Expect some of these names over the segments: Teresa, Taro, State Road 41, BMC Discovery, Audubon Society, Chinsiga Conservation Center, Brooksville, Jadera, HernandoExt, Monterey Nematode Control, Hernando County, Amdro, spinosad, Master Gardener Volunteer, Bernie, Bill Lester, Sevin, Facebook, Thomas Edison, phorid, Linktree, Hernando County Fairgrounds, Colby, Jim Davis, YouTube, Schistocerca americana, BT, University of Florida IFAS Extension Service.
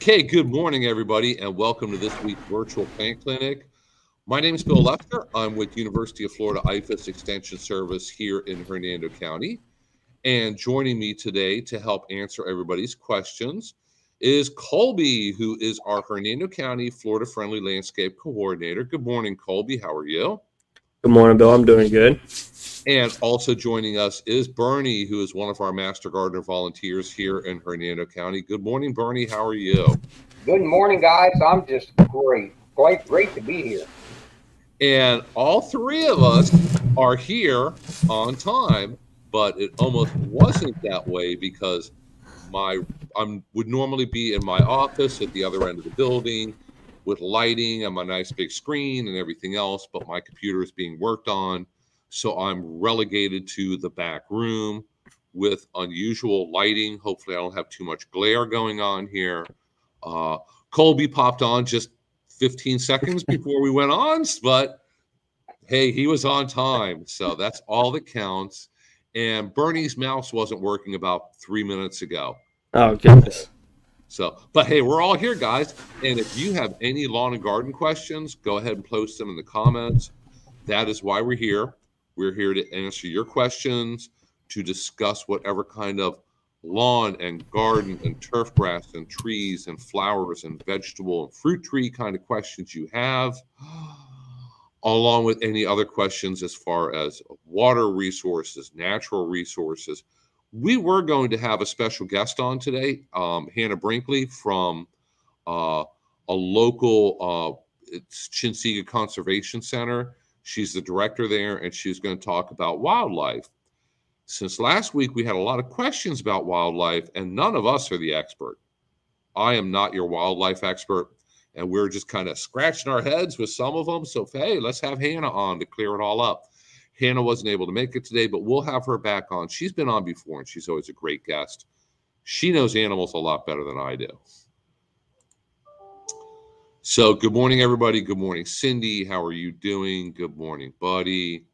Okay, good morning, everybody, and welcome to this week's virtual plant clinic. My name is Bill Lester. I'm with University of Florida IFAS Extension Service here in Hernando County. And joining me today to help answer everybody's questions is Colby, who is our Hernando County Florida Friendly Landscape Coordinator. Good morning, Colby. How are you? Good morning, Bill. I'm doing good. And also joining us is Bernie, who is one of our Master Gardener volunteers here in Hernando County. Good morning, Bernie. How are you? Good morning, guys. I'm just great. Great to be here. And all three of us are here on time, but it almost wasn't that way because I would normally be in my office at the other end of the building with lighting and my nice big screen and everything else, but my computer is being worked on. So I'm relegated to the back room with unusual lighting. Hopefully I don't have too much glare going on here. Colby popped on just 15 seconds before we went on, but hey, he was on time. So that's all that counts. And Bernie's mouse wasn't working about 3 minutes ago. Oh, goodness. So, but hey, we're all here, guys. And if you have any lawn and garden questions, go ahead and post them in the comments. That is why we're here. We're here to answer your questions, to discuss whatever kind of lawn and garden and turf grass and trees and flowers and vegetable and fruit tree kind of questions you have, along with any other questions as far as water resources, natural resources. We were going to have a special guest on today, Hannah Brinkley from a local Chinsiga Conservation Center. She's the director there, and she's going to talk about wildlife. Since last week, we had a lot of questions about wildlife, and none of us are the expert. I am not your wildlife expert, and we're just kind of scratching our heads with some of them. So, hey, let's have Hannah on to clear it all up. Hannah wasn't able to make it today, but we'll have her back on. She's been on before, and she's always a great guest. She knows animals a lot better than I do. So good morning, everybody. Good morning, Cindy. How are you doing? Good morning, buddy.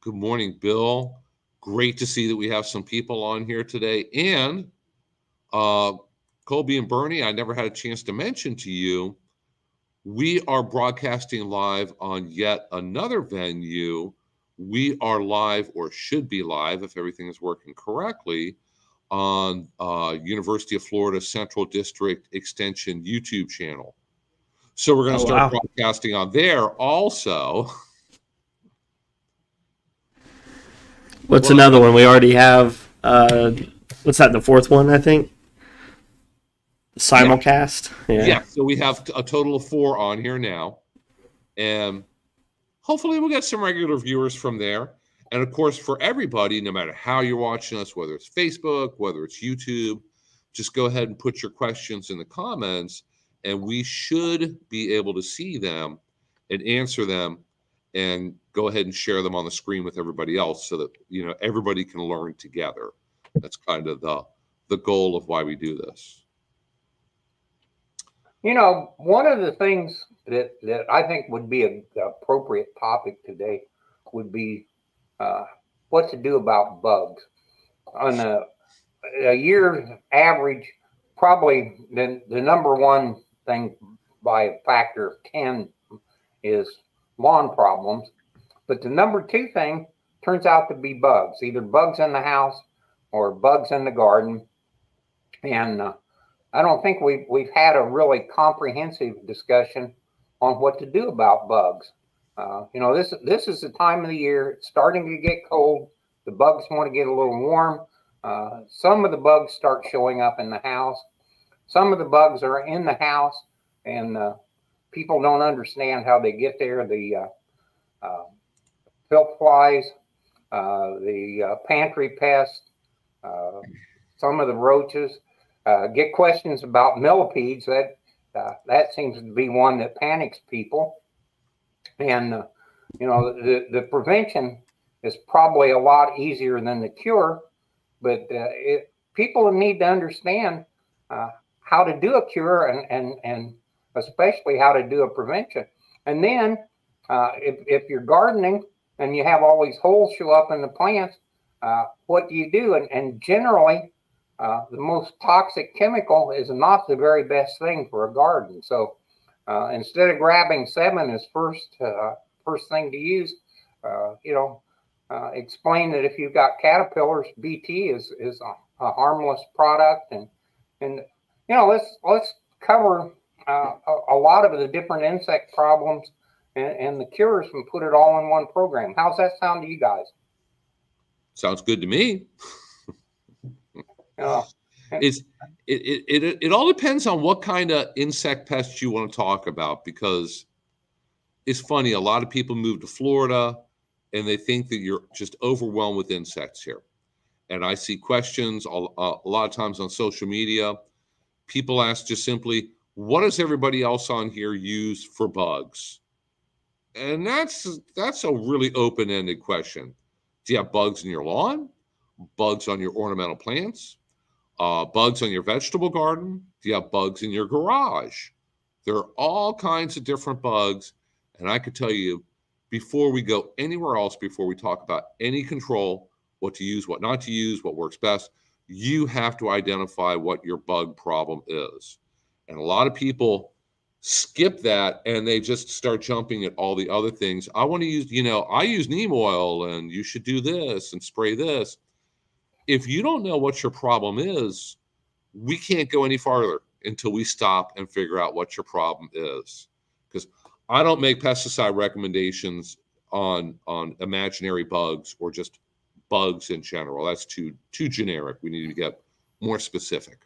Good morning, Bill. Great to see that we have some people on here today. And Colby and Bernie, I never had a chance to mention to you, we are broadcasting live on yet another venue. We are live, or should be live, if everything is working correctly, on University of Florida Central District Extension YouTube channel. So we're going to start broadcasting on there also. What's another one? We already have, what's that, the fourth one, I think? Simulcast? Yeah. Yeah, so we have a total of 4 on here now. And hopefully we'll get some regular viewers from there. And, of course, for everybody, no matter how you're watching us, whether it's Facebook, whether it's YouTube, just go ahead and put your questions in the comments. And we should be able to see them and answer them and go ahead and share them on the screen with everybody else so that, you know, everybody can learn together. That's kind of the goal of why we do this. You know, one of the things that I think would be an appropriate topic today would be what to do about bugs. On a year's average, probably the number one thing by a factor of 10 is lawn problems, but the number 2 thing turns out to be bugs, either bugs in the house or bugs in the garden. And I don't think we've had a really comprehensive discussion on what to do about bugs. You know, this is the time of the year, it's starting to get cold, the bugs want to get a little warm. Some of the bugs start showing up in the house. Some of the bugs are in the house, and people don't understand how they get there. The filth flies, the pantry pests, some of the roaches. Get questions about millipedes. That seems to be one that panics people. And, you know, the prevention is probably a lot easier than the cure, but people need to understand how to do a cure and especially how to do a prevention. And then if you're gardening and you have all these holes show up in the plants, what do you do? And generally, the most toxic chemical is not the very best thing for a garden. So instead of grabbing Sevin as first thing to use, explain that if you've got caterpillars, BT is a harmless product, and let's cover a lot of the different insect problems and the cures and put it all in one program. How's that sound to you guys? Sounds good to me. It all depends on what kind of insect pests you want to talk about, because it's funny, a lot of people move to Florida and they think that you're just overwhelmed with insects here. And I see questions a lot of times on social media. People ask just simply, what does everybody else on here use for bugs? And that's a really open-ended question. Do you have bugs in your lawn? Bugs on your ornamental plants? Bugs on your vegetable garden? Do you have bugs in your garage? There are all kinds of different bugs. And I could tell you, before we go anywhere else, before we talk about any control, what to use, what not to use, what works best, you have to identify what your bug problem is. And a lot of people skip that and they just start jumping at all the other things. I want to use, I use neem oil and you should do this and spray this. If you don't know what your problem is, we can't go any farther until we stop and figure out what your problem is. Because I don't make pesticide recommendations on imaginary bugs or just bugs in general. That's too generic. We need to get more specific.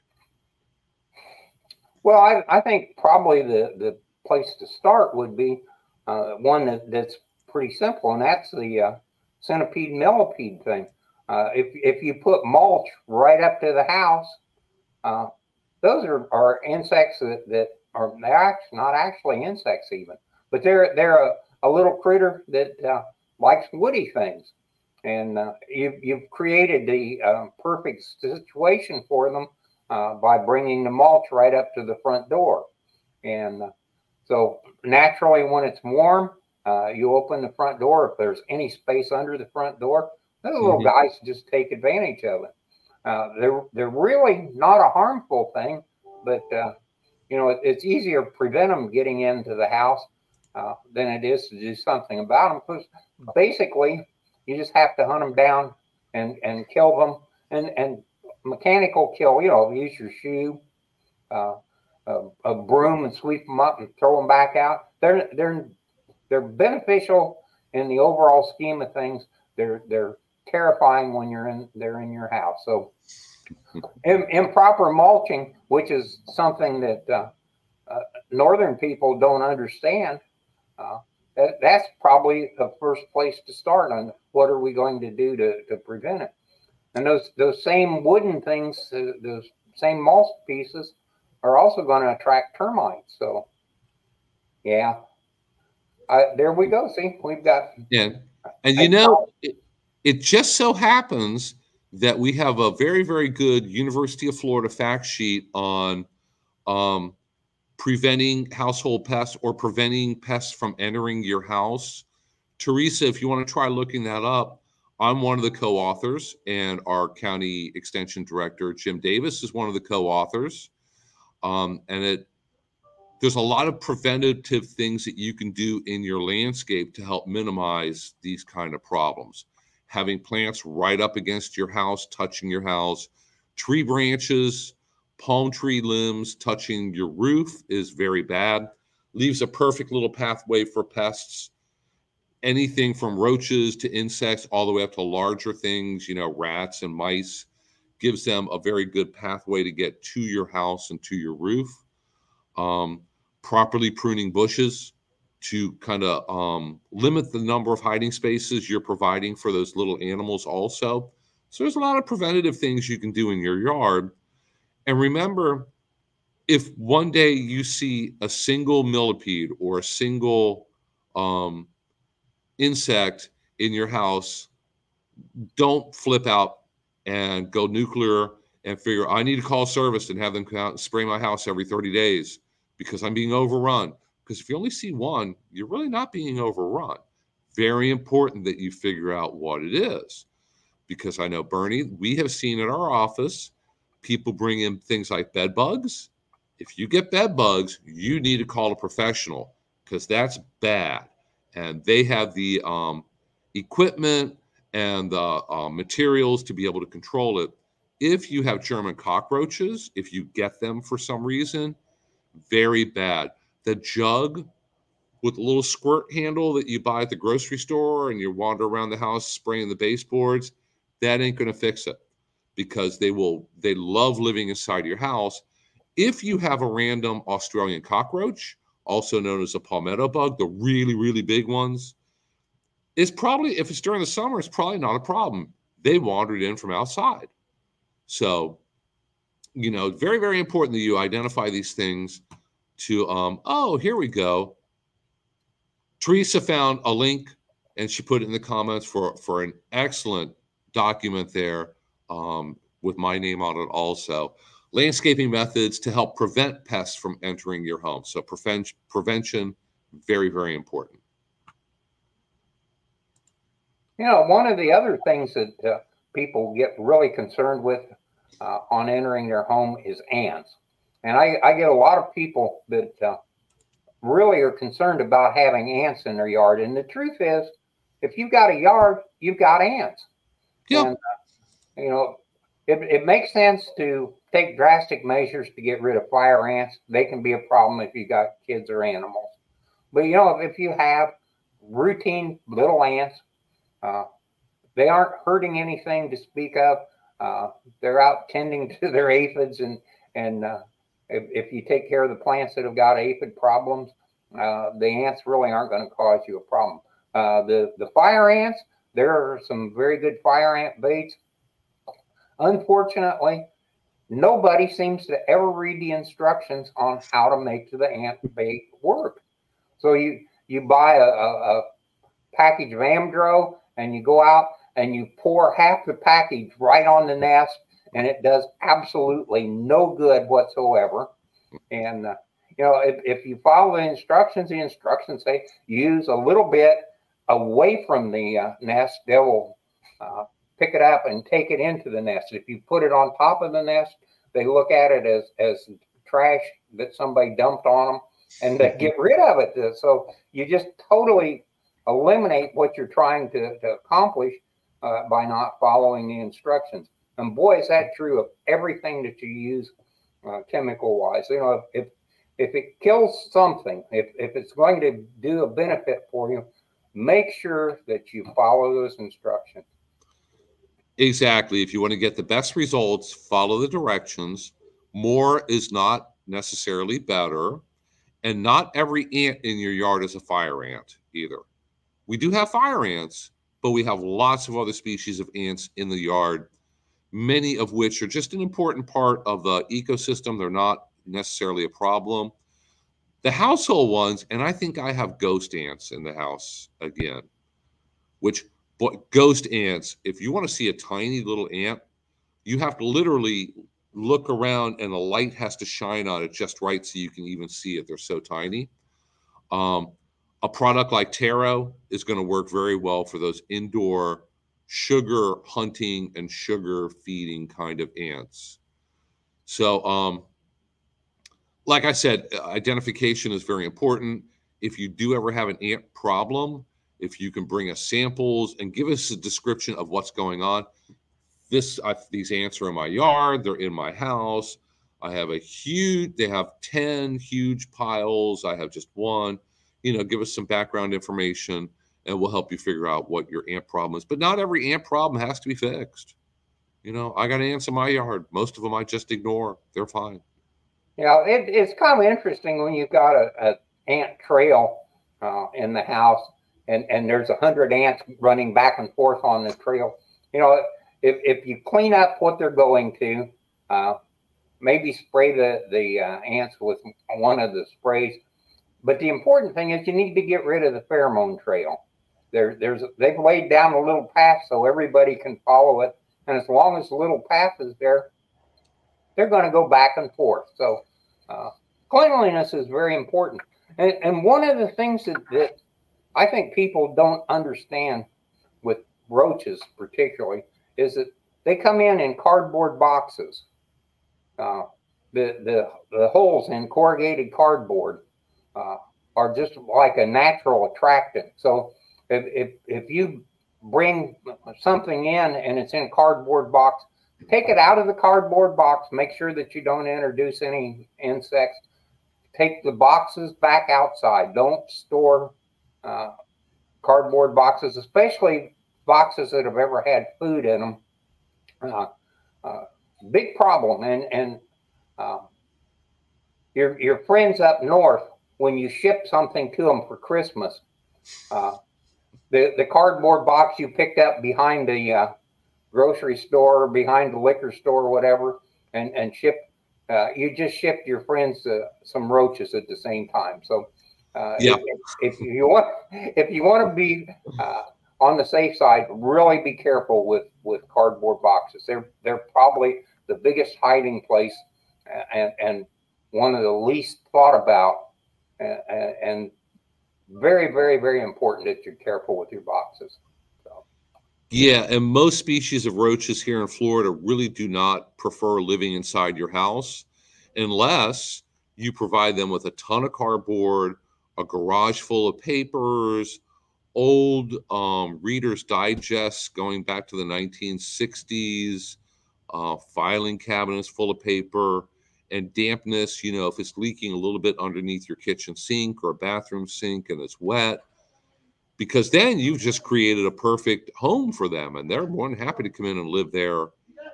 Well, I think probably the place to start would be one that's pretty simple, and that's the centipede millipede thing. If you put mulch right up to the house, those are insects that are not actually insects even, but they're a little critter that likes woody things. And you've created the perfect situation for them by bringing the mulch right up to the front door. And so naturally, when it's warm, you open the front door. If there's any space under the front door, those little guys just take advantage of it. They're really not a harmful thing, but it's easier to prevent them getting into the house than it is to do something about them. Because basically, you just have to hunt them down and kill them and mechanical kill. Use your shoe, a broom, and sweep them up and throw them back out. They're beneficial in the overall scheme of things. They're terrifying when they're in your house. So improper mulching, which is something that northern people don't understand. That's probably the first place to start on what are we going to do to prevent it. And those same wooden things, those same mulch pieces are also going to attract termites. So, yeah, there we go. See, we've got. Yeah. And, it just so happens that we have a very, very good University of Florida fact sheet on preventing household pests or preventing pests from entering your house. Teresa, if you want to try looking that up, I'm one of the co-authors, and our county extension director, Jim Davis, is one of the co-authors. There's a lot of preventative things that you can do in your landscape to help minimize these kind of problems. Having plants right up against your house, touching your house, tree branches, palm tree limbs touching your roof is very bad. Leaves a perfect little pathway for pests. Anything from roaches to insects all the way up to larger things, rats and mice, gives them a very good pathway to get to your house and to your roof. Properly pruning bushes to kind of limit the number of hiding spaces you're providing for those little animals also. So there's a lot of preventative things you can do in your yard. And remember, if one day you see a single millipede or a single insect in your house, don't flip out and go nuclear and figure, I need to call service and have them come out and spray my house every 30 days because I'm being overrun. Because if you only see one, you're really not being overrun. Very important that you figure out what it is. Because I know, Bernie, we have seen at our office people bring in things like bed bugs. If you get bed bugs, you need to call a professional because that's bad. And they have the equipment and the materials to be able to control it. If you have German cockroaches, if you get them for some reason, very bad. The jug with a little squirt handle that you buy at the grocery store and you wander around the house spraying the baseboards, that ain't going to fix it because they love living inside your house. If you have a random Australian cockroach, also known as a palmetto bug, the really, really big ones, it's probably, if it's during the summer, it's probably not a problem. They wandered in from outside. So, you know, very, very important that you identify these things to, oh, here we go. Teresa found a link and she put it in the comments for an excellent document there with my name on it also. Landscaping methods to help prevent pests from entering your home. So prevention, very, very important. You know, one of the other things that people get really concerned with on entering their home is ants. And I get a lot of people that really are concerned about having ants in their yard. And the truth is, if you've got a yard, you've got ants. Yeah. And, you know, it makes sense to take drastic measures to get rid of fire ants. They can be a problem if you got kids or animals. But, you know, if you have routine little ants, they aren't hurting anything to speak of. They're out tending to their aphids. And if you take care of the plants that have got aphid problems, the ants really aren't going to cause you a problem. The fire ants, there are some very good fire ant baits. Unfortunately, nobody seems to ever read the instructions on how to make the ant bait work. So you buy a package of Amdro and you go out and you pour half the package right on the nest, and it does absolutely no good whatsoever. And, you know, if you follow the instructions say use a little bit away from the nest, they will pick it up and take it into the nest. If you put it on top of the nest, they look at it as trash that somebody dumped on them, and they get rid of it. So you just totally eliminate what you're trying to accomplish by not following the instructions. And boy, is that true of everything that you use chemical-wise. You know, if it kills something, if it's going to do a benefit for you, make sure that you follow those instructions. Exactly. If you want to get the best results, follow the directions. More is not necessarily better. And not every ant in your yard is a fire ant either. We do have fire ants, but we have lots of other species of ants in the yard, many of which are just an important part of the ecosystem. They're not necessarily a problem. The household ones, and I think I have ghost ants in the house again, which ghost ants, if you want to see a tiny little ant, you have to literally look around and the light has to shine on it just right so you can even see it. They're so tiny. A product like Taro is going to work very well for those indoor sugar hunting and sugar feeding kind of ants. So like I said, identification is very important. If you do ever have an ant problem, if you can bring us samples and give us a description of what's going on. These ants are in my yard, they're in my house. I have they have 10 huge piles. I have just one. You know, give us some background information and we'll help you figure out what your ant problem is. But not every ant problem has to be fixed. You know, I got ants in my yard. Most of them I just ignore. They're fine. You know, it's kind of interesting when you've got an ant trail in the house. And there's 100 ants running back and forth on the trail. You know, if you clean up what they're going to, maybe spray the ants with one of the sprays. But the important thing is you need to get rid of the pheromone trail. They've laid down a little path so everybody can follow it. And as long as the little path is there, they're going to go back and forth. So cleanliness is very important. And one of the things that I think people don't understand with roaches particularly is that they come in cardboard boxes. the holes in corrugated cardboard are just like a natural attractant. So if you bring something in and it's in a cardboard box, take it out of the cardboard box, make sure that you don't introduce any insects. Take the boxes back outside. Don't store cardboard boxes, especially boxes that have ever had food in them. Big problem. And your friends up north, when you ship something to them for Christmas, the cardboard box you picked up behind the grocery store, behind the liquor store, whatever, and shipped, you just shipped your friends some roaches at the same time. So yeah. if you want to be on the safe side, really be careful with cardboard boxes. They're probably the biggest hiding place and one of the least thought about, and very, very, very important that you're careful with your boxes. So. Yeah, and most species of roaches here in Florida really do not prefer living inside your house unless you provide them with a ton of cardboard, a garage full of papers, old Reader's Digests going back to the 1960s, filing cabinets full of paper, and dampness, you know, if it's leaking a little bit underneath your kitchen sink or bathroom sink and it's wet, because then you've just created a perfect home for them, and they're more than happy to come in and live there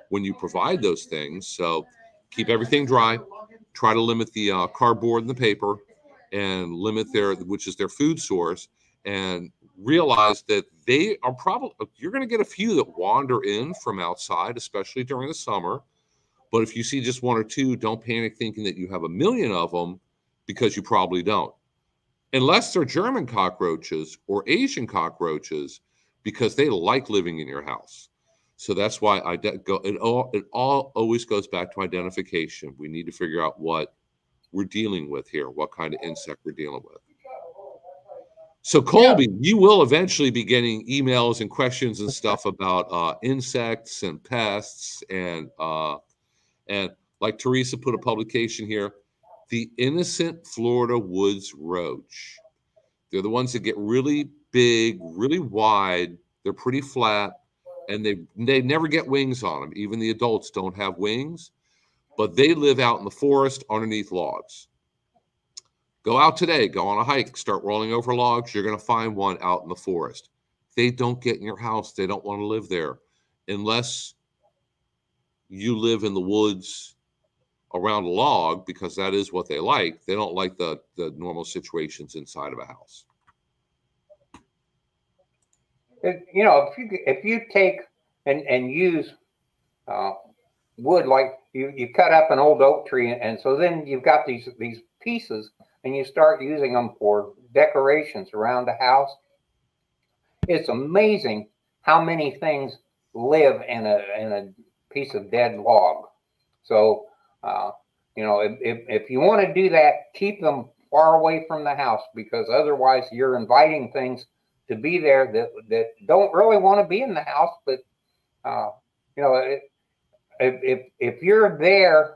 when you provide those things. So keep everything dry, try to limit the cardboard and the paper, and limit their, which is their food source, and realize that they are probably, you're going to get a few that wander in from outside, especially during the summer. But if you see just one or two, don't panic thinking that you have a million of them, because you probably don't. Unless they're German cockroaches or Asian cockroaches, because they like living in your house. So that's why it all always goes back to identification. We need to figure out what we're dealing with here, what kind of insect we're dealing with. So Colby, yeah. You will eventually be getting emails and questions and stuff about insects and pests and like Teresa put a publication here, the innocent Florida woods roach. They're the ones that get really big, really wide. They're pretty flat, and they never get wings on them. Even the adults don't have wings, but they live out in the forest underneath logs. Go out today, go on a hike, start rolling over logs. You're going to find one out in the forest. They don't get in your house. They don't want to live there unless you live in the woods around a log, because that is what they like. They don't like the normal situations inside of a house. You know, if you take and use wood, like you cut up an old oak tree, and so then you've got these pieces, and you start using them for decorations around the house. It's amazing how many things live in a piece of dead log. So, you know, if you want to do that, keep them far away from the house, because otherwise you're inviting things to be there that don't really want to be in the house. But, you know, if you're there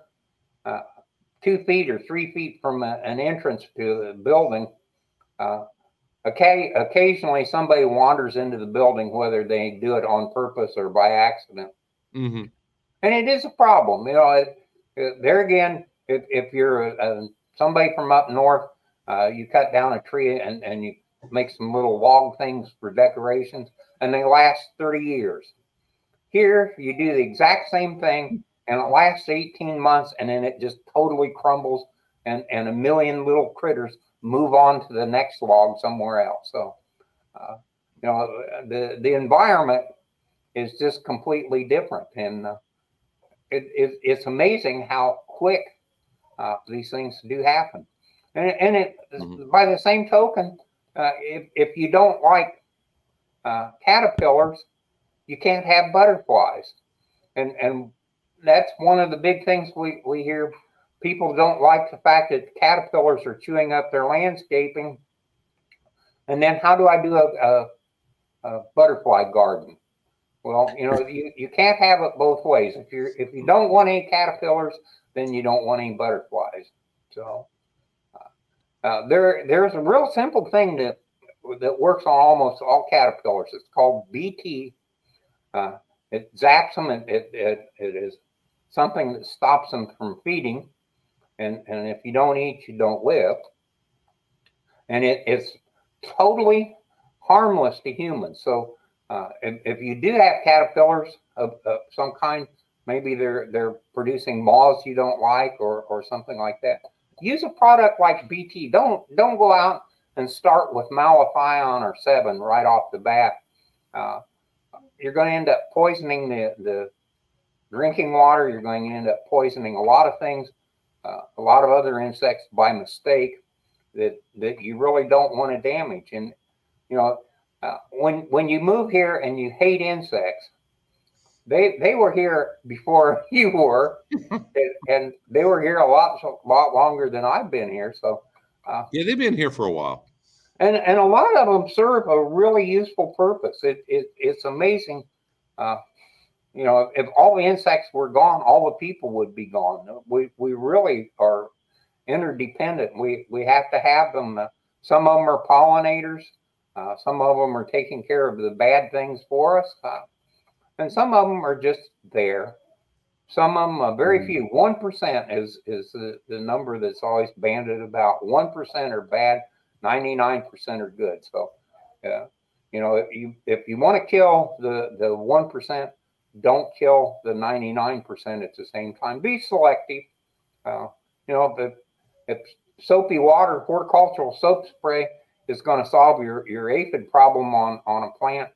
2 feet or 3 feet from an entrance to the building, occasionally somebody wanders into the building, whether they do it on purpose or by accident. Mm-hmm. And it is a problem, you know. There again, if you're somebody from up north, you cut down a tree and you make some little log things for decorations, and they last 30 years. Here, you do the exact same thing, and it lasts 18 months, and then it just totally crumbles, and a million little critters move on to the next log somewhere else. So, you know, the environment is just completely different, and it's amazing how quick these things do happen. And it, mm-hmm. By the same token, if you don't like caterpillars, you can't have butterflies. And that's one of the big things we hear. People don't like the fact that caterpillars are chewing up their landscaping. And then how do I do a butterfly garden? Well, you know, you can't have it both ways. If you don't want any caterpillars, then you don't want any butterflies. So there's a real simple thing that works on almost all caterpillars. It's called BT. It zaps them. It is something that stops them from feeding. And if you don't eat, you don't live. And it's totally harmless to humans. So if you do have caterpillars of some kind, maybe they're producing moths you don't like or something like that, use a product like BT. Don't go out and start with Malathion or Sevin right off the bat. You're going to end up poisoning the drinking water. You're going to end up poisoning a lot of things, a lot of other insects by mistake that you really don't want to damage. And you know, when you move here and you hate insects, they were here before you were, and they were here a lot longer than I've been here. So yeah, they've been here for a while, and a lot of them serve a really useful purpose. It's amazing. You know, if all the insects were gone, all the people would be gone. We really are interdependent. We have to have them. Some of them are pollinators. Some of them are taking care of the bad things for us. And some of them are just there. Some of them, very few. 1% is the number that's always banded about. 1% are bad. 99% are good. So, you know, if you want to kill the 1%, don't kill the 99% at the same time. Be selective. You know, if soapy water, horticultural soap spray is going to solve your aphid problem on a plant,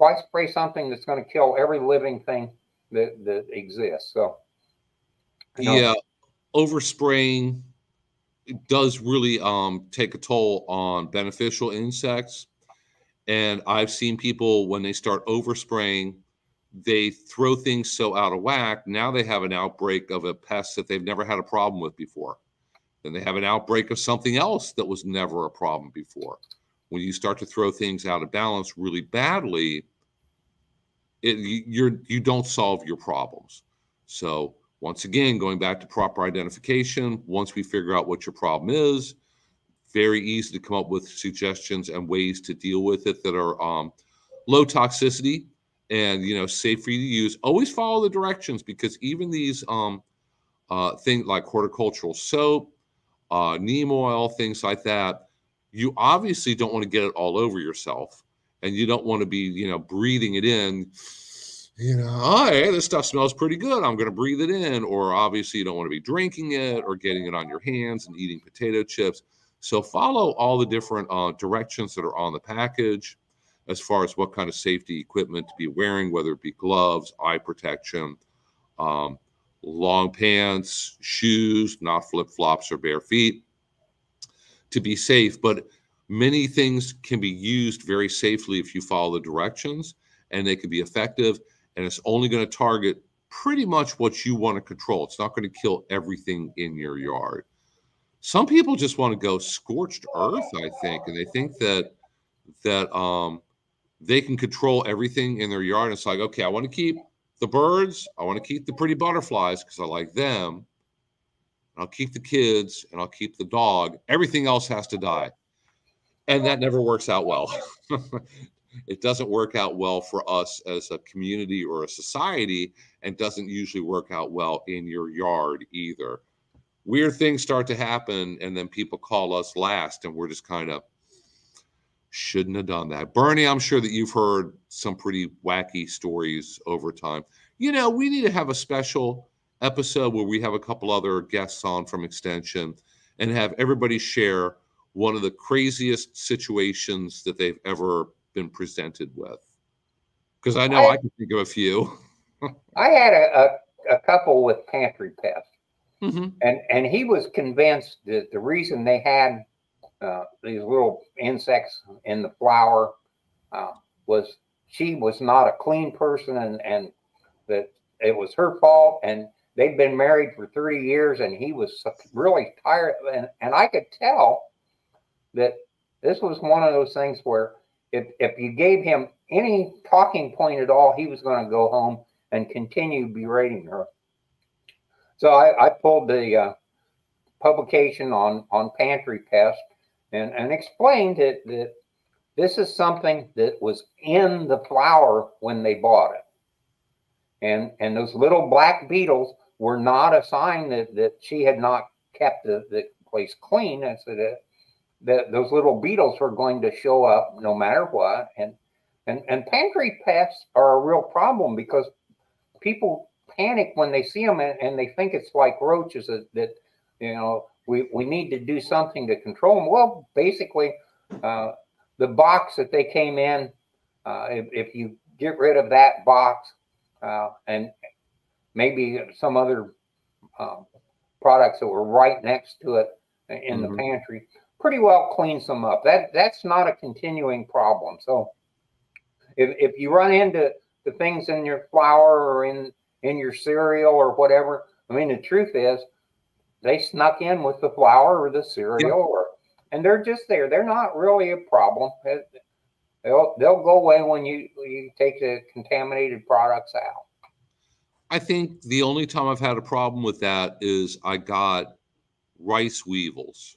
why spray something that's going to kill every living thing that exists? So, you know, yeah, overspraying does really take a toll on beneficial insects. And I've seen people, when they start overspraying, they throw things so out of whack. Now they have an outbreak of a pest that they've never had a problem with before. Then they have an outbreak of something else that was never a problem before. When you start to throw things out of balance really badly, you don't solve your problems. So once again, going back to proper identification, once we figure out what your problem is, very easy to come up with suggestions and ways to deal with it that are low toxicity and, you know, safe for you to use. Always follow the directions, because even these things like horticultural soap, neem oil, things like that, you obviously don't want to get it all over yourself, and you don't want to be, you know, breathing it in. You know, oh, hey, this stuff smells pretty good, I'm going to breathe it in. Or obviously you don't want to be drinking it or getting it on your hands and eating potato chips. So follow all the different directions that are on the package as far as what kind of safety equipment to be wearing, whether it be gloves, eye protection, long pants, shoes, not flip-flops or bare feet, to be safe. But many things can be used very safely if you follow the directions, and they can be effective, and it's only going to target pretty much what you want to control. It's not going to kill everything in your yard. Some people just want to go scorched earth, I think, and they think that they can control everything in their yard. It's like, okay, I want to keep the birds, I want to keep the pretty butterflies because I like them, I'll keep the kids, and I'll keep the dog. Everything else has to die, and that never works out well. It doesn't work out well for us as a community or a society, and doesn't usually work out well in your yard either. Weird things start to happen, and then people call us last, and we're just kind of, shouldn't have done that. Bernie, I'm sure that you've heard some pretty wacky stories over time. You know, we need to have a special episode where we have a couple other guests on from Extension and have everybody share one of the craziest situations that they've ever been presented with. Because I know I can think of a few. I had a couple with pantry pests. Mm-hmm. And he was convinced that the reason they had these little insects in the flower was she was not a clean person, and that it was her fault, and they'd been married for 30 years, and he was really tired. And I could tell that this was one of those things where if you gave him any talking point at all, he was going to go home and continue berating her. So I pulled the publication on pantry pests and explained it, that this is something that was in the flower when they bought it. And those little black beetles were not a sign that, she had not kept the place clean. I said that those little beetles were going to show up no matter what. And pantry pests are a real problem because people panic when they see them and they think it's like roaches, that you know, we need to do something to control them. Well, basically, the box that they came in, if you get rid of that box and maybe some other products that were right next to it in the pantry, pretty well cleans them up. That's not a continuing problem. So if you run into the things in your flour or in your cereal or whatever, I mean, the truth is they snuck in with the flour or the cereal, and they're just there. They're not really a problem. They'll go away when you take the contaminated products out. I think the only time I've had a problem with that is I got rice weevils,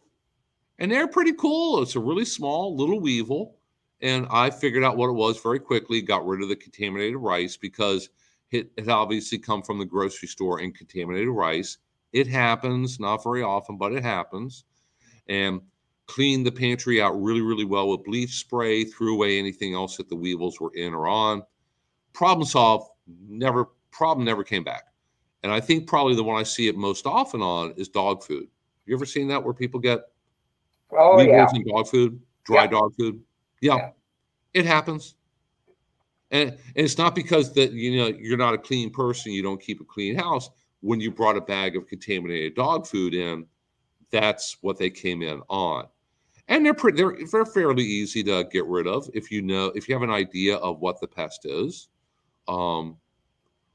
and they're pretty cool. It's a really small little weevil, and I figured out what it was very quickly, got rid of the contaminated rice because it had obviously come from the grocery store and contaminated rice. It happens, not very often, but it happens. And cleaned the pantry out really, really well with leaf spray, threw away anything else that the weevils were in or on. Problem solved, problem never came back. And I think probably the one I see it most often on is dog food. You ever seen that where people get weevils in dog food, dry dog food? Yeah, it happens. And it's not because that, you know, you're not a clean person, you don't keep a clean house. When you brought a bag of contaminated dog food in, that's what they came in on. And they're fairly easy to get rid of if you know, if you have an idea of what the pest is. A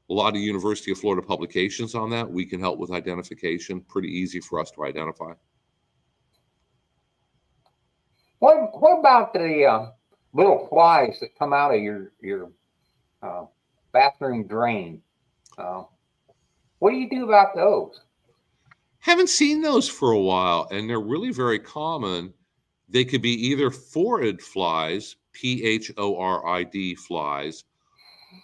lot of University of Florida publications on that. We can help with identification. Pretty easy for us to identify. What about the little flies that come out of your bathroom drain? What do you do about those? Haven't seen those for a while, and they're really very common. They could be either phorid flies, P-H-O-R-I-D flies,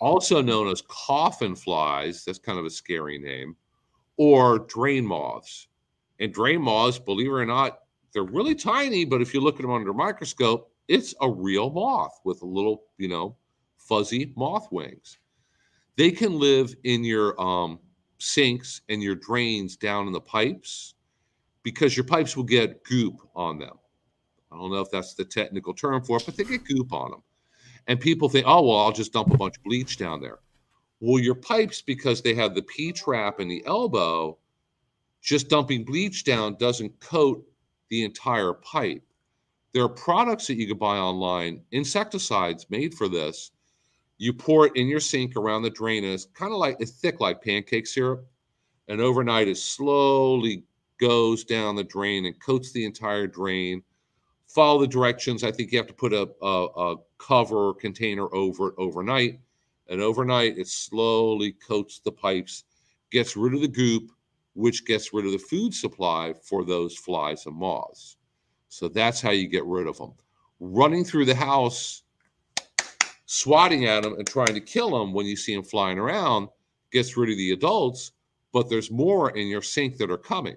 also known as coffin flies, that's kind of a scary name, or drain moths. And drain moths, believe it or not, they're really tiny, but if you look at them under a microscope, it's a real moth with a little, you know, fuzzy moth wings. They can live in your sinks and your drains down in the pipes because your pipes will get goop on them. I don't know if that's the technical term for it, but they get goop on them. And people think, oh, well, I'll just dump a bunch of bleach down there. Well, your pipes, because they have the P-trap and the elbow, just dumping bleach down doesn't coat the entire pipe. There are products that you can buy online, insecticides made for this. You pour it in your sink around the drain, and it's kind of like, it's thick like pancake syrup. And overnight, it slowly goes down the drain and coats the entire drain. Follow the directions. I think you have to put a cover container over it overnight. And overnight, it slowly coats the pipes, gets rid of the goop, which gets rid of the food supply for those flies and moths. So that's how you get rid of them. Running through the house, swatting at them and trying to kill them when you see them flying around gets rid of the adults, but there's more in your sink that are coming.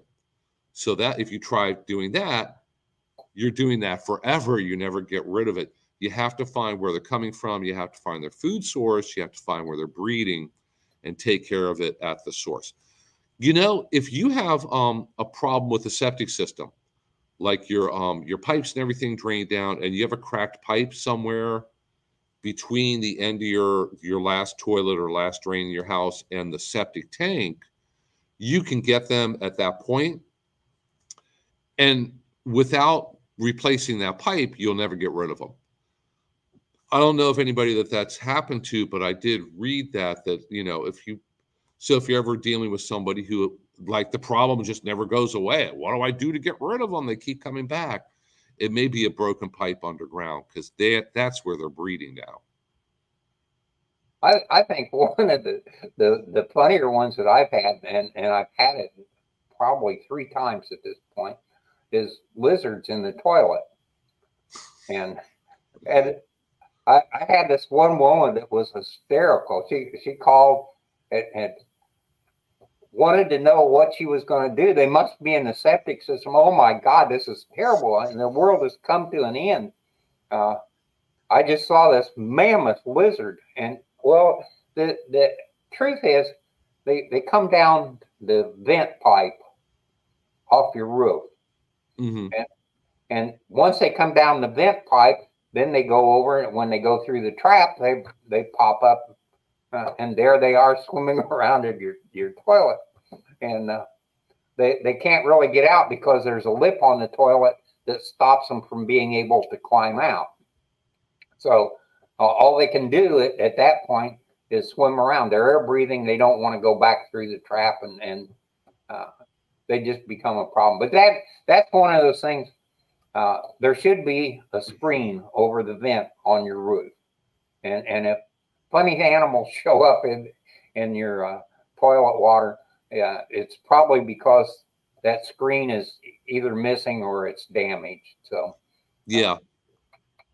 So that if you try doing that, you're doing that forever. You never get rid of it. You have to find where they're coming from. You have to find their food source. You have to find where they're breeding and take care of it at the source. You know, if you have a problem with the septic system, like your pipes and everything drained down, and you have a cracked pipe somewhere between the end of your last toilet or last drain in your house and the septic tank, you can get them at that point. And without replacing that pipe, you'll never get rid of them. I don't know if anybody that's happened to, but I did read that, you know, if you, so if you're ever dealing with somebody who, like, the problem just never goes away. What do I do to get rid of them? They keep coming back. It may be a broken pipe underground because that's where they're breeding now. I think one of the funnier ones that I've had, and I've had it probably 3 times at this point, is lizards in the toilet. And I had this one woman that was hysterical. She called and wanted to know what she was going to do. They must be in the septic system. Oh my God, this is terrible, and the world has come to an end. I just saw this mammoth lizard, and well, the truth is, they come down the vent pipe off your roof, mm-hmm. and once they come down the vent pipe, then they go over, and when they go through the trap, they pop up, and there they are swimming around in your toilet, and they can't really get out because there's a lip on the toilet that stops them from being able to climb out. So all they can do at that point is swim around. They're air breathing. They don't want to go back through the trap, and they just become a problem. But that's one of those things. There should be a screen over the vent on your roof, and if funny animals show up in your toilet water, it's probably because that screen is either missing or it's damaged. So yeah.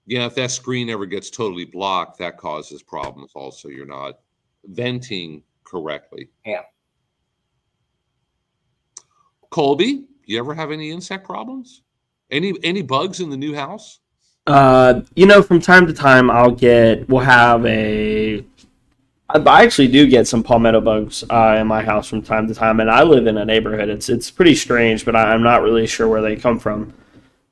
Yeah, if that screen ever gets totally blocked, that causes problems also. You're not venting correctly. Yeah. Colby, you ever have any insect problems? Any bugs in the new house? You know, from time to time I actually do get some palmetto bugs in my house from time to time, and I live in a neighborhood. It's pretty strange, but I'm not really sure where they come from.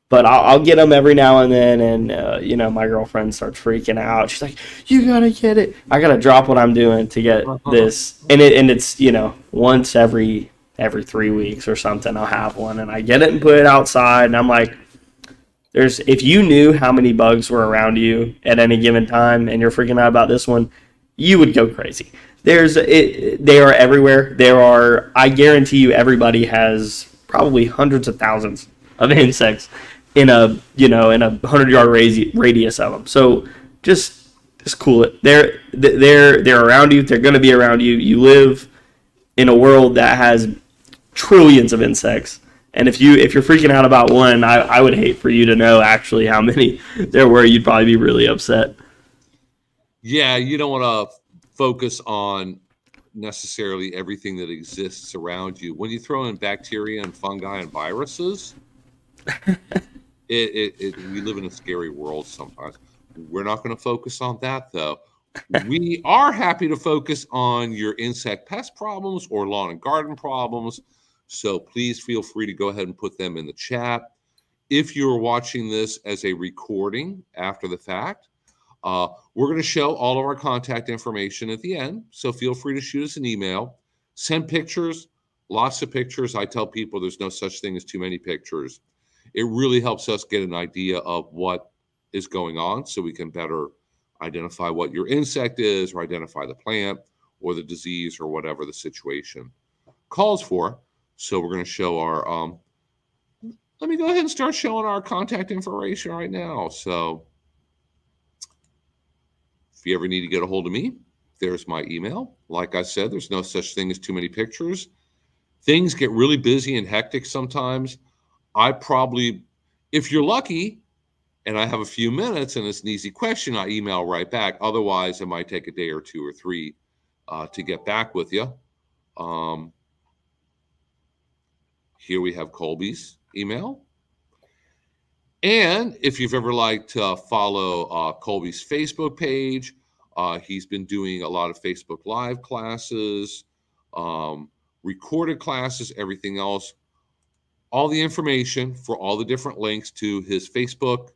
But I'll get them every now and then, and you know, my girlfriend starts freaking out. She's like, "You gotta get it! I gotta drop what I'm doing to get this." And it's you know, once every 3 weeks or something, I'll have one, and I get it and put it outside, and I'm like, "There's if you knew how many bugs were around you at any given time, and you're freaking out about this one, you would go crazy." They are everywhere. There are, I guarantee you, everybody has probably hundreds of thousands of insects in a 100-yard radius of them. So just cool it. They're around you. They're going to be around you. You live in a world that has trillions of insects, and if you're freaking out about one, I would hate for you to know actually how many there were. You'd probably be really upset. Yeah, you don't want to focus on necessarily everything that exists around you. When you throw in bacteria and fungi and viruses, we live in a scary world sometimes. We're not going to focus on that, though. We are happy to focus on your insect pest problems or lawn and garden problems, so please feel free to go ahead and put them in the chat. If you're watching this as a recording after the fact, we're going to show all of our contact information at the end, so feel free to shoot us an email. Send pictures, lots of pictures. I tell people there's no such thing as too many pictures. It really helps us get an idea of what is going on, so we can better identify what your insect is, or identify the plant or the disease or whatever the situation calls for. So we're going to show our let me go ahead and start showing our contact information right now. So if you ever need to get a hold of me, there's my email. Like I said, there's no such thing as too many pictures. Things get really busy and hectic sometimes. I probably, if you're lucky and I have a few minutes and it's an easy question, I email right back. Otherwise, it might take a day or two or three to get back with you. Here we have Colby's email. And if you've ever liked to follow Colby's Facebook page, he's been doing a lot of Facebook Live classes, recorded classes, everything else. All the information for all the different links to his Facebook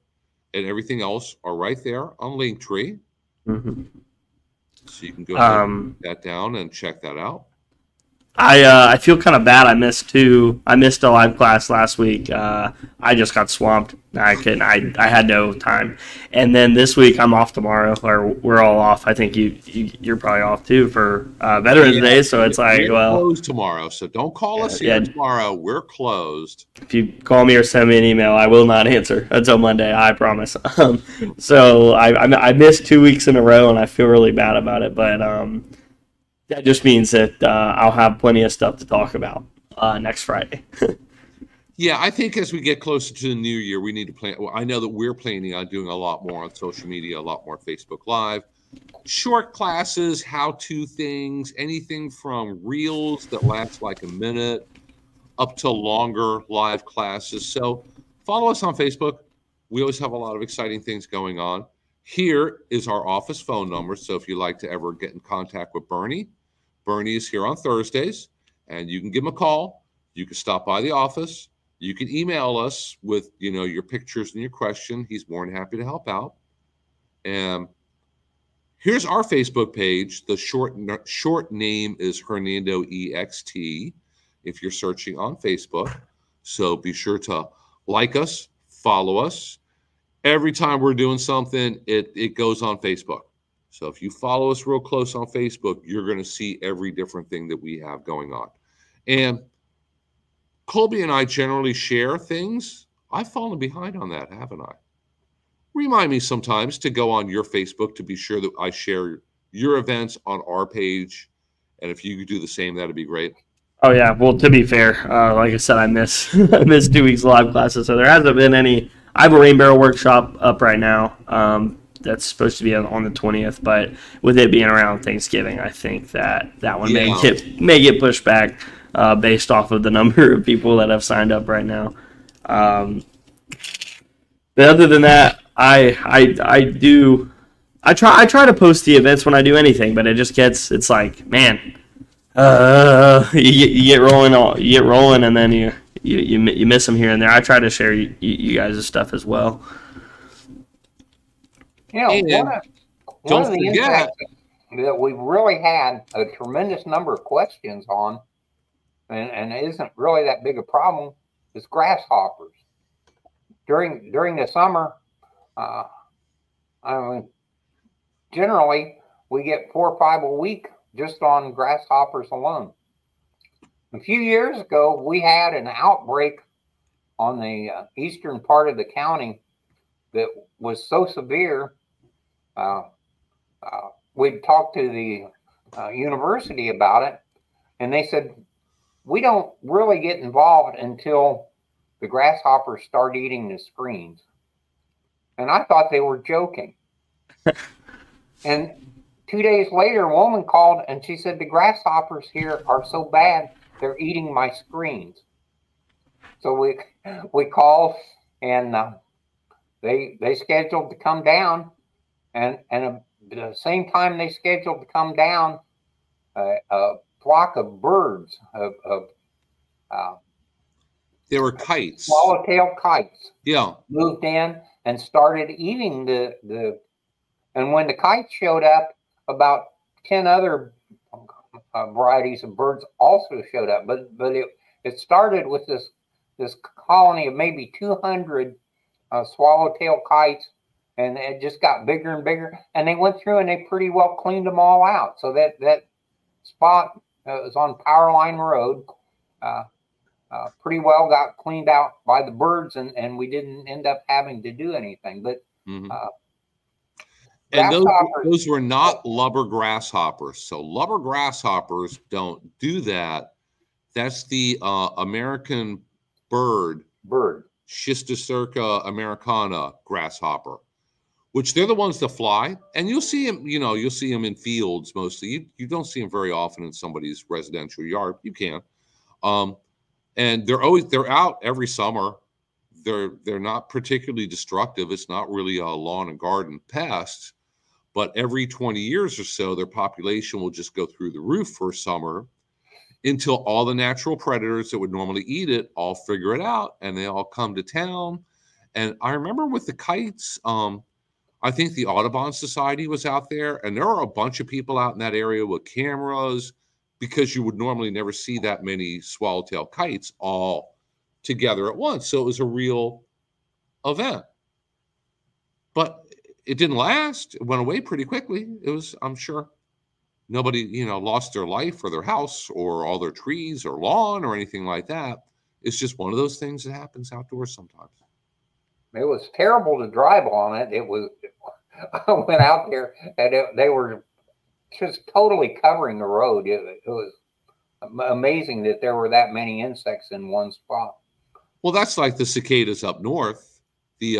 and everything else are right there on Linktree. Mm-hmm. So you can go ahead and put that down and check that out. I feel kind of bad. I missed a live class last week. I just got swamped. I couldn't. I had no time. And then this week I'm off tomorrow, or we're all off. I think you're probably off too for Veterans Day. So it's like, well, closed tomorrow. So don't call us here tomorrow. We're closed. If you call me or send me an email, I will not answer until Monday. I promise. So I missed 2 weeks in a row, and I feel really bad about it. But that just means that I'll have plenty of stuff to talk about next Friday. Yeah, I think as we get closer to the new year, we need to plan. Well, I know that we're planning on doing a lot more on social media, a lot more Facebook Live, short classes, how-to things, anything from reels that last like a minute up to longer live classes. So follow us on Facebook. We always have a lot of exciting things going on. Here is our office phone number. So if you'd like to ever get in contact with Bernie, Bernie is here on Thursdays, and you can give him a call. You can stop by the office. You can email us with, you know, your pictures and your question. He's more than happy to help out. And here's our Facebook page. The short name is Hernando EXT if you're searching on Facebook. So be sure to like us, follow us. Every time we're doing something, it goes on Facebook. So if you follow us real close on Facebook, you're going to see every different thing that we have going on. And Colby and I generally share things. I've fallen behind on that, haven't I? Remind me sometimes to go on your Facebook to be sure that I share your events on our page. And if you could do the same, that'd be great. Oh, yeah. Well, to be fair, like I said, I missed 2 weeks live classes. So there hasn't been any. I have a rain barrel workshop up right now. That's supposed to be on the 20th. But with it being around Thanksgiving, I think that one may get pushed back. Based off of the number of people that have signed up right now. But other than that, I try to post the events when I do anything, but it just gets, it's like, man, you get rolling, and then you miss them here and there. I try to share you guys' stuff as well. You know, one of the insights that we've really had a tremendous number of questions on, and it isn't really that big a problem, is grasshoppers. During the summer, I mean, generally we get 4 or 5 a week just on grasshoppers alone. A few years ago, we had an outbreak on the eastern part of the county that was so severe. We talked to the university about it, and they said, we don't really get involved until the grasshoppers start eating the screens. And I thought they were joking. And 2 days later, a woman called and she said, the grasshoppers here are so bad, they're eating my screens. So we called, and they scheduled to come down. And at the same time they scheduled to come down, flock of birds there were kites, swallowtail kites. Yeah, moved in and started eating the. And when the kites showed up, about 10 other varieties of birds also showed up. But it started with this colony of maybe 200 swallowtail kites, and it just got bigger and bigger. And they went through and they pretty well cleaned them all out. So that spot. It was on Powerline Road. Pretty well got cleaned out by the birds, and we didn't end up having to do anything. But and those were not lubber grasshoppers. So lubber grasshoppers don't do that. That's the American bird, Schistocerca americana grasshopper, which they're the ones that fly, and you'll see them. You know, you'll see them in fields mostly. You don't see them very often in somebody's residential yard. You can, and they're out every summer. They're not particularly destructive. It's not really a lawn and garden pest, but every 20 years or so, their population will just go through the roof for summer, until all the natural predators that would normally eat it all figure it out, and they all come to town. And I remember with the kites, I think the Audubon Society was out there, and there were a bunch of people out in that area with cameras, because you would normally never see that many swallowtail kites all together at once. So it was a real event. But it didn't last. It went away pretty quickly. It was, I'm sure, nobody, you know, lost their life or their house or all their trees or lawn or anything like that. It's just one of those things that happens outdoors sometimes. It was terrible to drive on it. It was, I went out there and they were just totally covering the road. It was amazing that there were that many insects in one spot. Well, that's like the cicadas up north. The,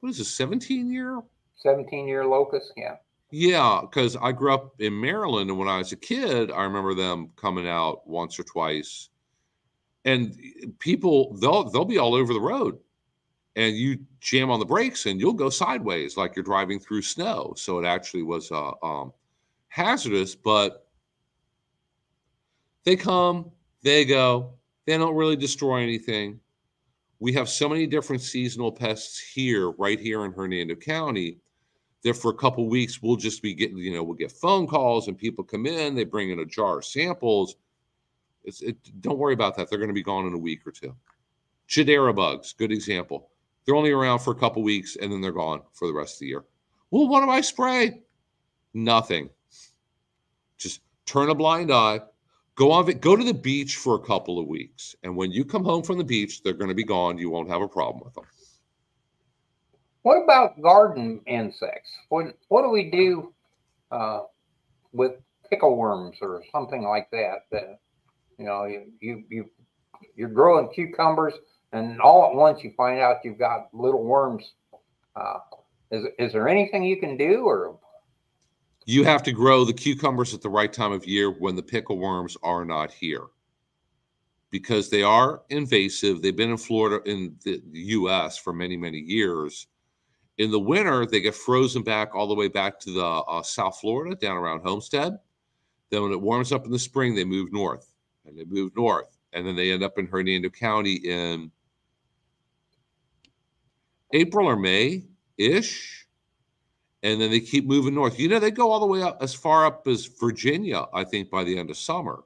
what is it, 17-year? 17-year locust, yeah. Yeah, because I grew up in Maryland, and when I was a kid, I remember them coming out once or twice. And people, they'll be all over the road. And you jam on the brakes, and you'll go sideways like you're driving through snow. So it actually was hazardous, but they come, they go. They don't really destroy anything. We have so many different seasonal pests here, right here in Hernando County, that for a couple of weeks, we'll just be getting, you know, we'll get phone calls and people come in, they bring in a jar of samples. Don't worry about that. They're going to be gone in a week or two. Jadera bugs, good example. They're only around for a couple of weeks and then they're gone for the rest of the year. Well, what do I spray? Nothing. Just turn a blind eye. Go to the beach for a couple of weeks. And when you come home from the beach, they're going to be gone. You won't have a problem with them. What about garden insects? What do we do with pickleworms or something like that? You know, you're growing cucumbers, and all at once you find out you've got little worms. Is there anything you can do, or? You have to grow the cucumbers at the right time of year when the pickleworms are not here, because they are invasive. They've been in Florida, in the U.S. for many, many years. In the winter, they get frozen back all the way back to the South Florida, down around Homestead. Then when it warms up in the spring, they move north, and they move north. And then they end up in Hernando County in April or May-ish. And then they keep moving north. You know, they go all the way up as far up as Virginia, I think, by the end of summer.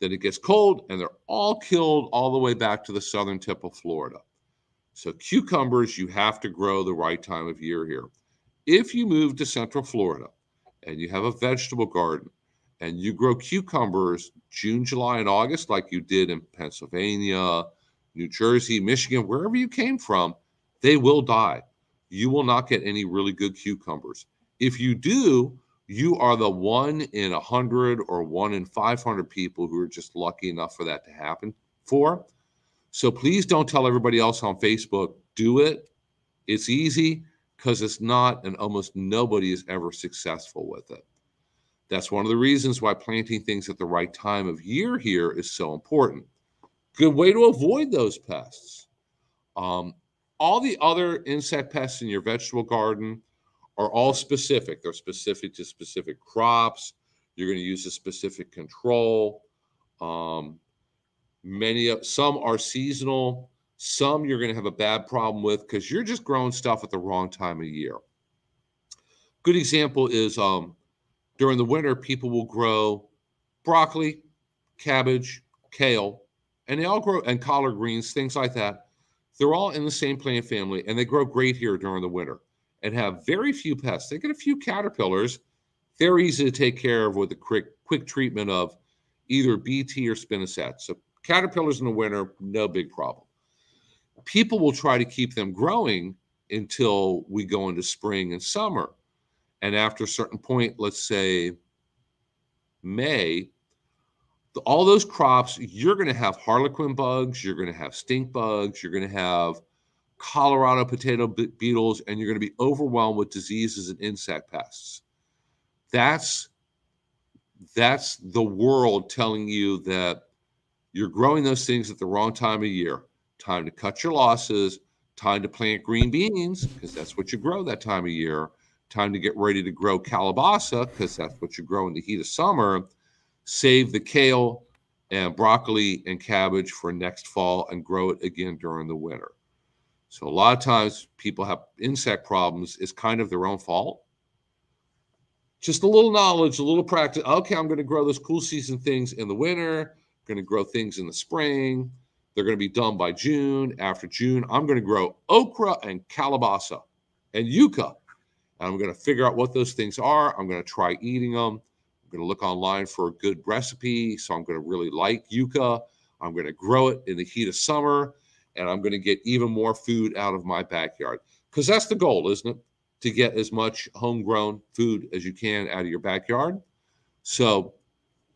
Then it gets cold, and they're all killed all the way back to the southern tip of Florida. So cucumbers, you have to grow the right time of year here. If you move to Central Florida and you have a vegetable garden and you grow cucumbers June, July, and August like you did in Pennsylvania, New Jersey, Michigan, wherever you came from, they will die. You will not get any really good cucumbers. If you do, you are the 1 in 100 or 1 in 500 people who are just lucky enough for that to happen for. So please don't tell everybody else on Facebook, do it. It's easy because it's not, and almost nobody is ever successful with it. That's one of the reasons why planting things at the right time of year here is so important. Good way to avoid those pests. All the other insect pests in your vegetable garden are all specific. They're specific to specific crops. You're going to use a specific control. Some are seasonal. Some you're going to have a bad problem with because you're just growing stuff at the wrong time of year. Good example is during the winter, people will grow broccoli, cabbage, kale, and they all grow, and collard greens, things like that. They're all in the same plant family, and they grow great here during the winter and have very few pests. They get a few caterpillars. They're easy to take care of with a quick treatment of either BT or spinosad. So caterpillars in the winter, no big problem. People will try to keep them growing until we go into spring and summer. And after a certain point, let's say May, all those crops, you're going to have harlequin bugs, you're going to have stink bugs, you're going to have Colorado potato beetles, and you're going to be overwhelmed with diseases and insect pests. That's the world telling you that you're growing those things at the wrong time of year. Time to cut your losses, time to plant green beans, because that's what you grow that time of year, time to get ready to grow calabasa, because that's what you grow in the heat of summer. Save the kale and broccoli and cabbage for next fall and grow it again during the winter. So a lot of times people have insect problems. It's kind of their own fault. Just a little knowledge, a little practice. Okay, I'm going to grow those cool season things in the winter. I'm going to grow things in the spring. They're going to be done by June. After June, I'm going to grow okra and calabasa and yucca. And I'm going to figure out what those things are. I'm going to try eating them. I'm going to look online for a good recipe. So I'm going to really like yucca. I'm going to grow it in the heat of summer. And I'm going to get even more food out of my backyard. Because that's the goal, isn't it? To get as much homegrown food as you can out of your backyard. So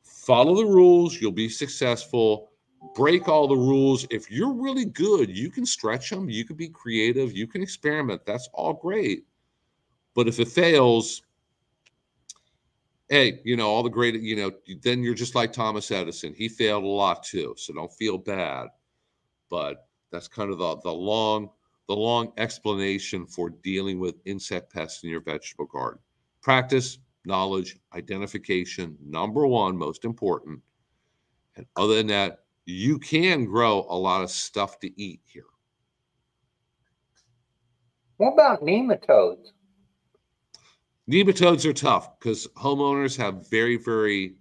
follow the rules. You'll be successful. Break all the rules. If you're really good, you can stretch them. You can be creative. You can experiment. That's all great. But if it fails, hey, you know, all the great, you know, then you're just like Thomas Edison. He failed a lot too. So don't feel bad. But that's kind of the long explanation for dealing with insect pests in your vegetable garden. Practice, knowledge, identification, number one, most important. And other than that, you can grow a lot of stuff to eat here. What about nematodes? Nematodes are tough because homeowners have very, very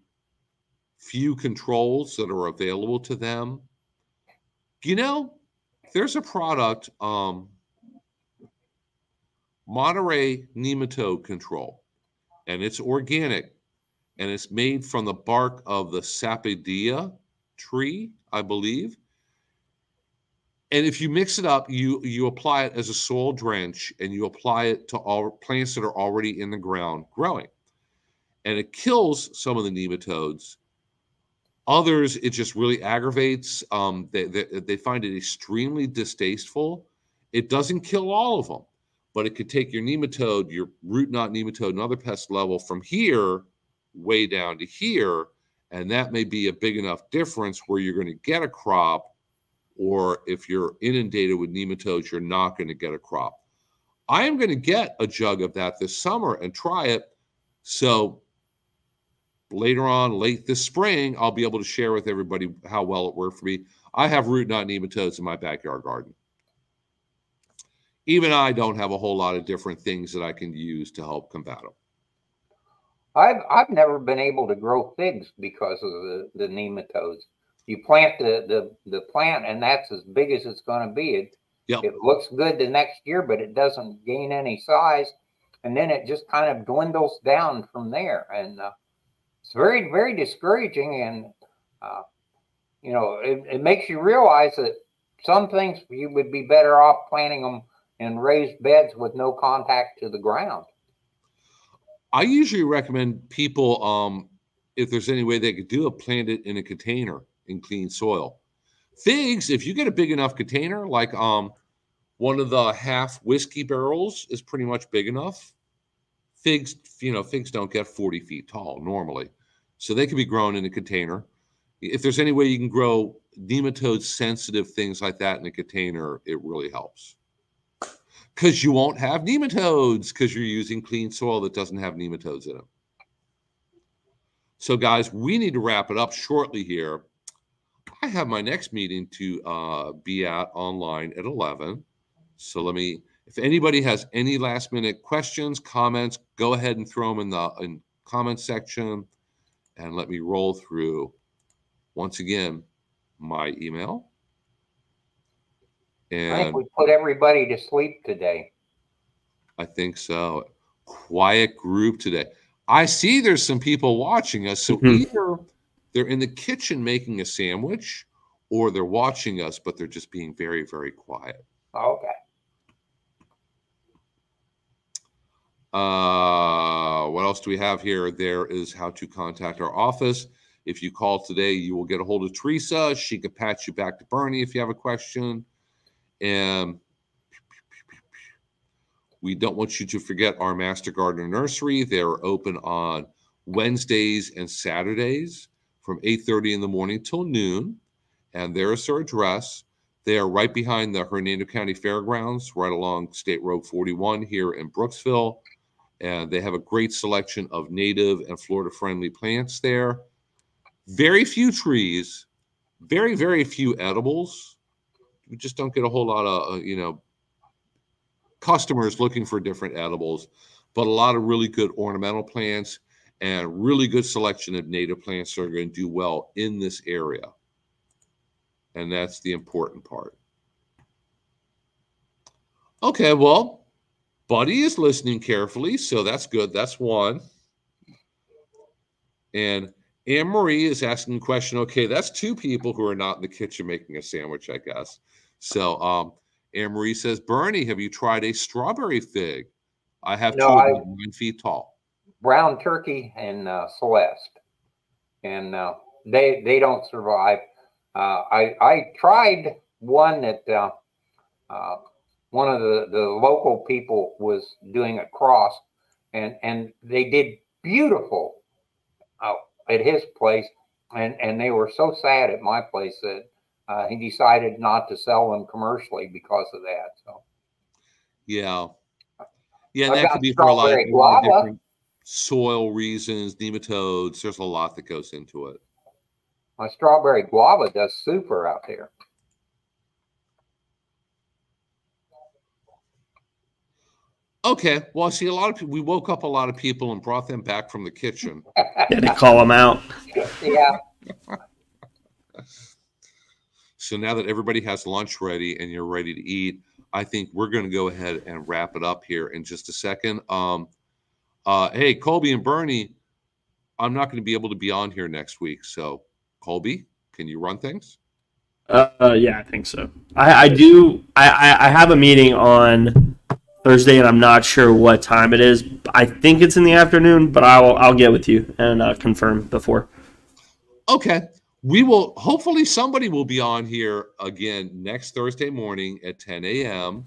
few controls that are available to them. You know, there's a product, Monterey Nematode Control, and it's organic, and it's made from the bark of the Sapidea tree, I believe. And if you mix it up, you apply it as a soil drench, and you apply it to all plants that are already in the ground growing. And it kills some of the nematodes. Others, it just really aggravates. They find it extremely distasteful. It doesn't kill all of them, but it could take your nematode, your root knot nematode, and other pest level from here way down to here. And that may be a big enough difference where you're going to get a crop, or if you're inundated with nematodes, you're not going to get a crop. I am going to get a jug of that this summer and try it. So later on, late this spring, I'll be able to share with everybody how well it worked for me. I have root knot nematodes in my backyard garden. Even I don't have a whole lot of different things that I can use to help combat them. I've never been able to grow figs because of the nematodes. You plant the plant, and that's as big as it's going to be. It looks good the next year, but it doesn't gain any size, and then it just kind of dwindles down from there. And it's very, very discouraging, and you know, it makes you realize that some things you would be better off planting them in raised beds with no contact to the ground. I usually recommend people, if there's any way they could do it, plant it in a container in clean soil. Figs, if you get a big enough container, like one of the half whiskey barrels is pretty much big enough. Figs, you know, figs don't get 40 feet tall normally, so they can be grown in a container. If there's any way you can grow nematode sensitive things like that in a container, it really helps, because you won't have nematodes because you're using clean soil that doesn't have nematodes in it. So guys, we need to wrap it up shortly here. I have my next meeting to be at online at 11. So if anybody has any last minute questions, comments, go ahead and throw them in the comment section, and let me roll through once again my email. And I think we put everybody to sleep today. I think so. Quiet group today. I see there's some people watching us, so either they're in the kitchen making a sandwich, or they're watching us, but they're just being very, very quiet. Okay. What else do we have here? There is how to contact our office. If you call today, you will get a hold of Teresa. She could patch you back to Bernie if you have a question. And we don't want you to forget our Master Gardener Nursery. They're open on Wednesdays and Saturdays from 8:30 in the morning till noon. And there is their address. They are right behind the Hernando County Fairgrounds, right along State Road 41 here in Brooksville. And they have a great selection of native and Florida-friendly plants there. Very few trees, very, very few edibles. You just don't get a whole lot of, you know, customers looking for different edibles, but a lot of really good ornamental plants and really good selection of native plants that are going to do well in this area. And that's the important part. Okay, well, Buddy is listening carefully, so that's good. That's one. And Anne Marie is asking a question. Okay, that's two people who are not in the kitchen making a sandwich, I guess. So Anne Marie says, Bernie, have you tried a strawberry fig? I have no, two, 9 feet tall. Brown Turkey and Celeste. And they don't survive. I tried one that one of the local people was doing a cross, and they did beautiful at his place, and they were so sad at my place that he decided not to sell them commercially because of that. So yeah, that could be for a lot of different soil reasons, nematodes. There's a lot that goes into it. My strawberry guava does super out there. Okay, well, I see a lot of people. We woke up a lot of people and brought them back from the kitchen. Had to call them out. Yeah. So now that everybody has lunch ready and you're ready to eat, I think we're going to go ahead and wrap it up here in just a second. Hey, Colby and Bernie, I'm not going to be able to be on here next week, so. Colby, can you run things? Yeah, I think so. I do. I have a meeting on Thursday, and I'm not sure what time it is. I think it's in the afternoon, but I'll get with you and confirm before. Okay, we will. Hopefully, somebody will be on here again next Thursday morning at 10 a.m.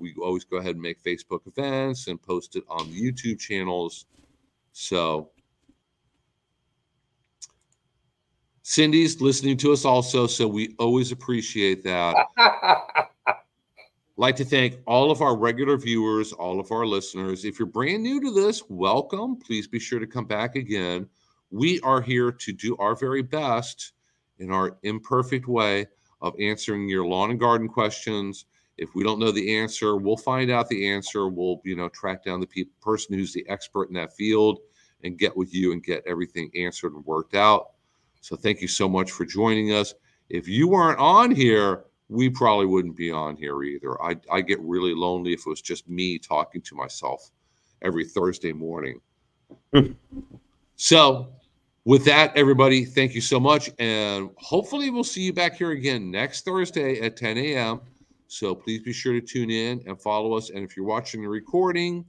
We always go ahead and make Facebook events and post it on the YouTube channels. So. Cindy's listening to us also, so we always appreciate that. Like to thank all of our regular viewers, all of our listeners. If you're brand new to this, welcome. Please be sure to come back again. We are here to do our very best in our imperfect way of answering your lawn and garden questions. If we don't know the answer, we'll find out the answer. We'll, you know, track down the person who's the expert in that field and get with you and get everything answered and worked out. So thank you so much for joining us. If you weren't on here, we probably wouldn't be on here either. I get really lonely if it was just me talking to myself every Thursday morning. So with that, everybody, thank you so much. And hopefully we'll see you back here again next Thursday at 10 a.m. So please be sure to tune in and follow us. And if you're watching the recording,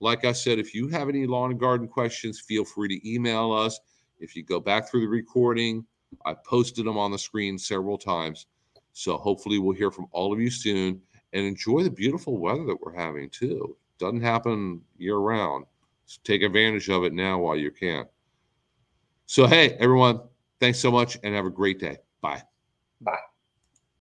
like I said, if you have any lawn and garden questions, feel free to email us. If you go back through the recording, I posted them on the screen several times. So hopefully we'll hear from all of you soon. And enjoy the beautiful weather that we're having, too. Doesn't happen year-round. So take advantage of it now while you can. So, hey, everyone, thanks so much and have a great day. Bye. Bye.